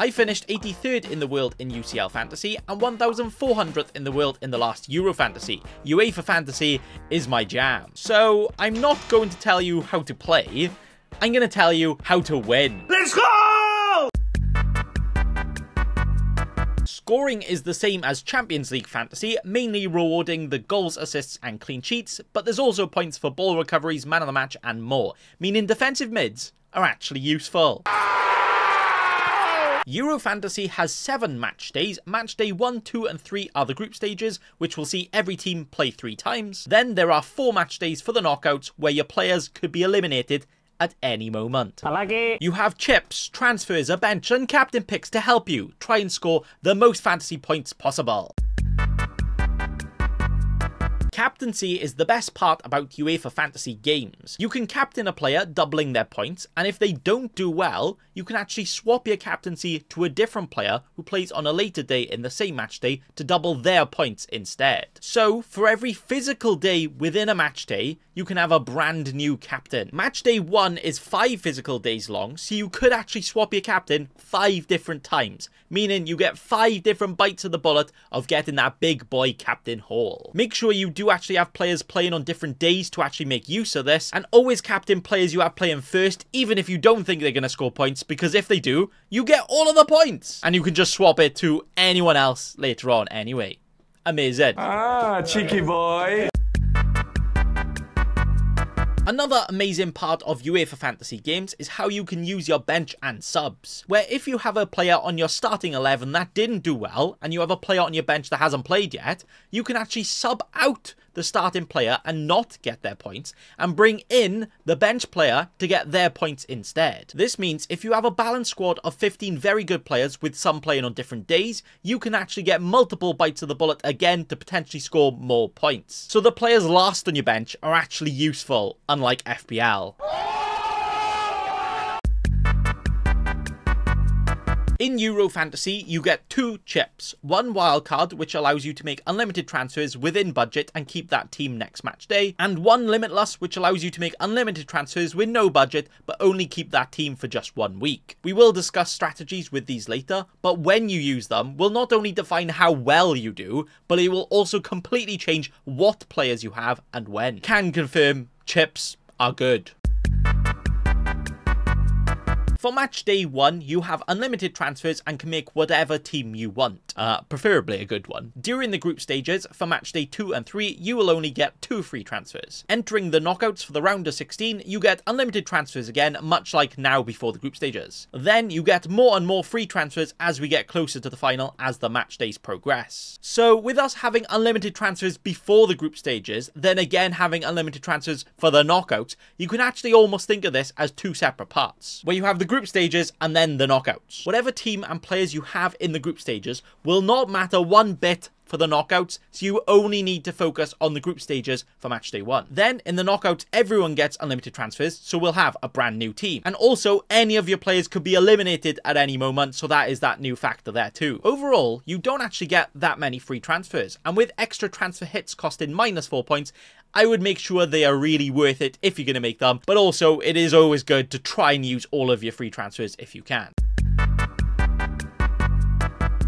I finished 83rd in the world in UCL Fantasy and 1,400th in the world in the last Euro Fantasy. UEFA Fantasy is my jam. So I'm not going to tell you how to play, I'm going to tell you how to win. Let's go! Scoring is the same as Champions League Fantasy, mainly rewarding the goals, assists and clean sheets, but there's also points for ball recoveries, man of the match and more, meaning defensive mids are actually useful. Euro Fantasy has 7 match days. Match day 1, 2 and 3 are the group stages, which will see every team play 3 times. Then there are 4 match days for the knockouts, where your players could be eliminated at any moment. I like it. You have chips, transfers, a bench and captain picks to help you try and score the most fantasy points possible. Captaincy is the best part about UEFA Fantasy games. You can captain a player, doubling their points, and if they don't do well, you can actually swap your captaincy to a different player who plays on a later day in the same match day to double their points instead. So, for every physical day within a match day, you can have a brand new captain. Match day 1 is 5 physical days long, so you could actually swap your captain 5 different times, meaning you get 5 different bites of the bullet of getting that big boy captain haul. Make sure you do actually have players playing on different days to actually make use of this, and always captain players you have playing first, even if you don't think they're going to score points, because if they do, you get all of the points and you can just swap it to anyone else later on anyway. Amazing. Ah, cheeky boy. Another amazing part of UEFA Fantasy games is how you can use your bench and subs, where if you have a player on your starting 11 that didn't do well, and you have a player on your bench that hasn't played yet, you can actually sub out the starting player and not get their points, and bring in the bench player to get their points instead. This means if you have a balanced squad of 15 very good players with some playing on different days, you can actually get multiple bites of the bullet again to potentially score more points. So the players last on your bench are actually useful, unlike FPL. In Euro Fantasy, you get 2 chips, one wildcard, which allows you to make unlimited transfers within budget and keep that team next match day, and one Limitless, which allows you to make unlimited transfers with no budget, but only keep that team for just 1 week. We will discuss strategies with these later, but when you use them, will not only define how well you do, but it will also completely change what players you have and when. Can confirm, chips are good. For match day 1, you have unlimited transfers and can make whatever team you want, preferably a good one. During the group stages, for match day 2 and 3, you will only get 2 free transfers. Entering the knockouts for the round of 16, you get unlimited transfers again, much like now before the group stages. Then you get more and more free transfers as we get closer to the final as the match days progress. So with us having unlimited transfers before the group stages, then again having unlimited transfers for the knockouts, you can actually almost think of this as 2 separate parts, where you have the group stages and then the knockouts. Whatever team and players you have in the group stages will not matter one bit for the knockouts, so you only need to focus on the group stages for match day 1. Then in the knockouts, everyone gets unlimited transfers, so we'll have a brand new team. And also, any of your players could be eliminated at any moment, so that is that new factor there too. Overall, you don't actually get that many free transfers, and with extra transfer hits costing -4 points, I would make sure they are really worth it if you're going to make them, but also it is always good to try and use all of your free transfers if you can.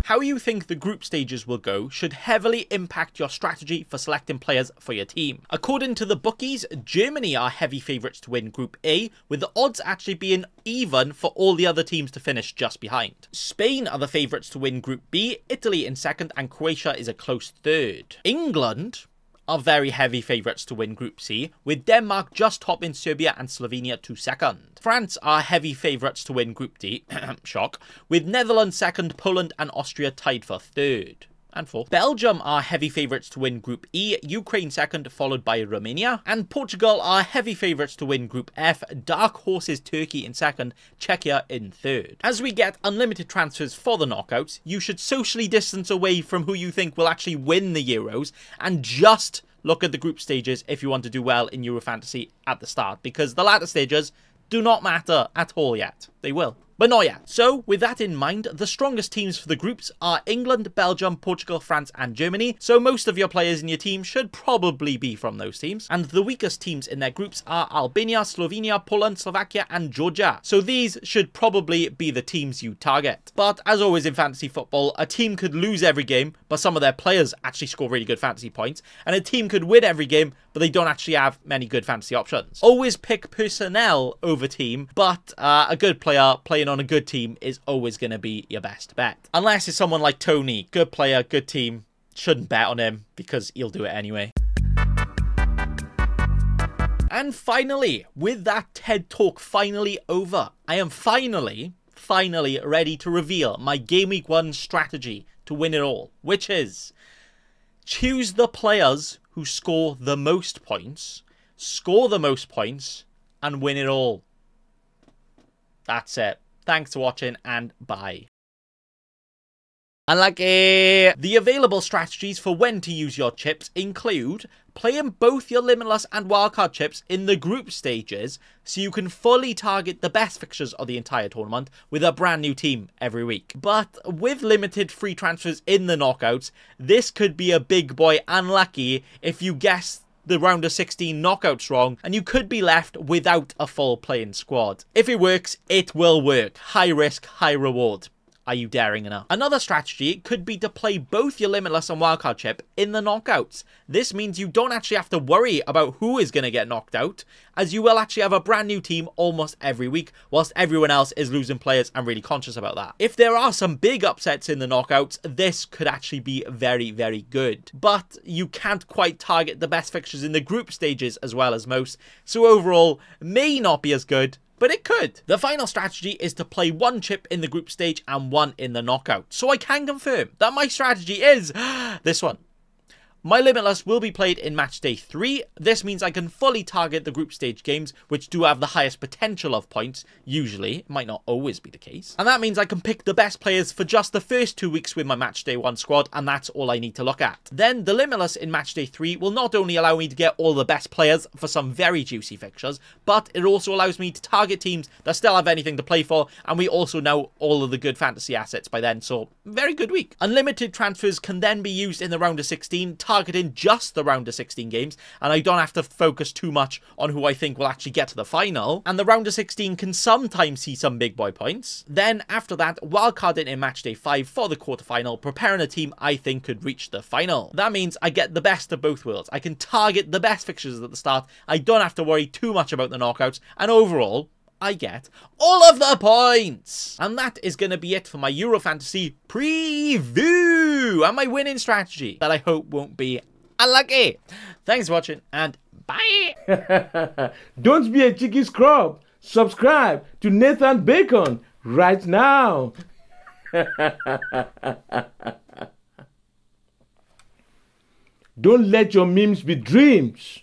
How you think the group stages will go should heavily impact your strategy for selecting players for your team. According to the bookies, Germany are heavy favourites to win Group A, with the odds actually being even for all the other teams to finish just behind. Spain are the favourites to win Group B, Italy in second, and Croatia is a close third. England are very heavy favourites to win Group C, with Denmark just topping Serbia and Slovenia to second. France are heavy favourites to win Group D, shock, with Netherlands second, Poland and Austria tied for third and fourth. Belgium are heavy favourites to win Group E, Ukraine second, followed by Romania. And Portugal are heavy favourites to win Group F, dark horses Turkey in second, Czechia in third. As we get unlimited transfers for the knockouts, you should socially distance away from who you think will actually win the Euros, and just look at the group stages if you want to do well in Euro Fantasy at the start, because the latter stages do not matter at all yet. They will. But no, yeah. So, with that in mind, the strongest teams for the groups are England, Belgium, Portugal, France, and Germany. So most of your players in your team should probably be from those teams. And the weakest teams in their groups are Albania, Slovenia, Poland, Slovakia, and Georgia. So these should probably be the teams you target. But as always in fantasy football, a team could lose every game, but some of their players actually score really good fantasy points. And a team could win every game, but they don't actually have many good fantasy options. Always pick personnel over team, but a good player playing on a good team is always going to be your best bet. Unless it's someone like Tony, good player, good team, shouldn't bet on him because he'll do it anyway. And finally, with that TED Talk finally over, I am finally ready to reveal my Game Week 1 strategy to win it all, which is choose the players who score the most points, and win it all. That's it. Thanks for watching and bye. Unlucky! The available strategies for when to use your chips include playing both your Limitless and Wildcard chips in the group stages so you can fully target the best fixtures of the entire tournament with a brand new team every week. But with limited free transfers in the knockouts, this could be a big boy unlucky if you guess the round of 16 knockouts wrong, and you could be left without a full playing squad. If it works, it will work. High risk, high reward. Are you daring enough? Another strategy could be to play both your Limitless and Wildcard chip in the knockouts. This means you don't actually have to worry about who is going to get knocked out, as you will actually have a brand new team almost every week, whilst everyone else is losing players and really conscious about that. If there are some big upsets in the knockouts, this could actually be very, very good. But you can't quite target the best fixtures in the group stages as well as most, so overall may not be as good, but it could. The final strategy is to play one chip in the group stage and one in the knockout. So I can confirm that my strategy is this one. My Limitless will be played in match day 3. This means I can fully target the group stage games, which do have the highest potential of points, usually. It might not always be the case. And that means I can pick the best players for just the first 2 weeks with my match day 1 squad, and that's all I need to look at. Then the Limitless in match day 3 will not only allow me to get all the best players for some very juicy fixtures, but it also allows me to target teams that still have anything to play for, and we also know all of the good fantasy assets by then, so very good week. Unlimited transfers can then be used in the round of 16, targeting just the round of 16 games, and I don't have to focus too much on who I think will actually get to the final, and the round of 16 can sometimes see some big boy points. Then after that, wildcarding in match day 5 for the quarterfinal, preparing a team I think could reach the final. That means I get the best of both worlds. I can target the best fixtures at the start, I don't have to worry too much about the knockouts, and overall, I get all of the points. And that is going to be it for my Euro Fantasy preview and my winning strategy that I hope won't be unlucky. Thanks for watching and bye. Don't be a cheeky scrub. Subscribe to Nathan Bacon right now. Don't let your memes be dreams.